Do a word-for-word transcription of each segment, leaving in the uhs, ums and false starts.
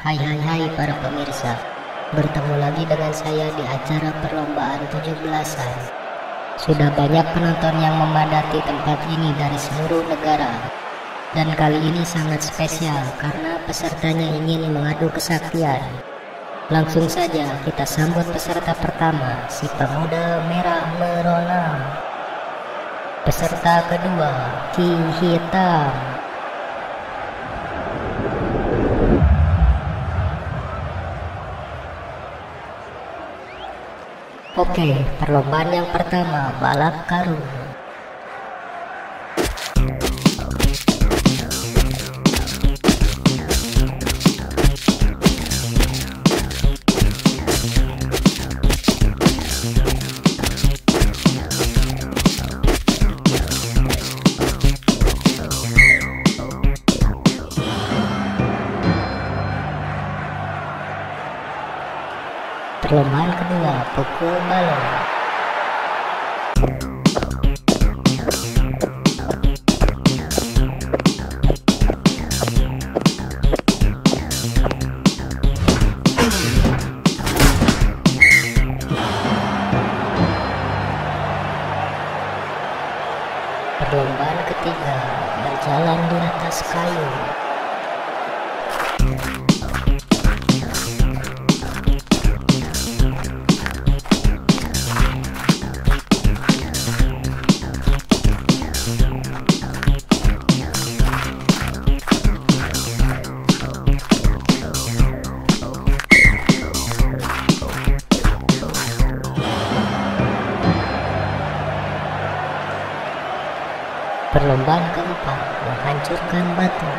Hai hai hai para pemirsa, bertemu lagi dengan saya di acara perlombaan tujuh belasan. Sudah banyak penonton yang memadati tempat ini dari seluruh negara. Dan kali ini sangat spesial karena pesertanya ingin mengadu kesaktian. Langsung saja kita sambut peserta pertama, si pemuda merah merona. Peserta kedua, Ki Hitam. Oke, perlombaan yang pertama, balap karung. Perlombaan kedua, pukul balon. Perlombaan ketiga, berjalan di atas kayu. Perlombaan keempat, menghancurkan batu.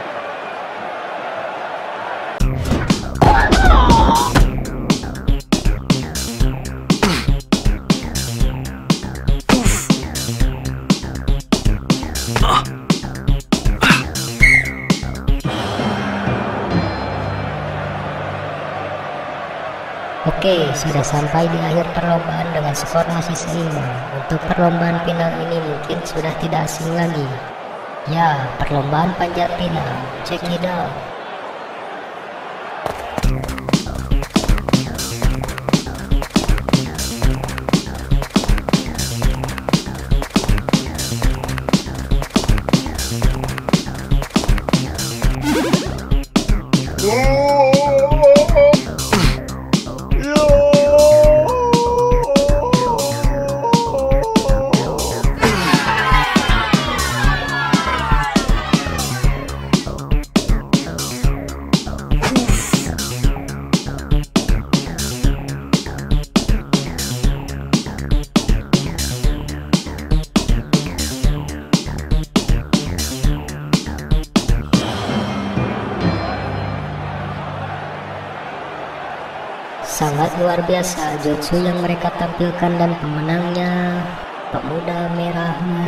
Oke, sudah sampai di akhir perlombaan dengan skor masih seimbang. Untuk perlombaan final ini mungkin sudah tidak asing lagi. Ya, perlombaan panjat pinang. Check it out. Sangat luar biasa jutsu yang mereka tampilkan dan pemenangnya pemuda merah.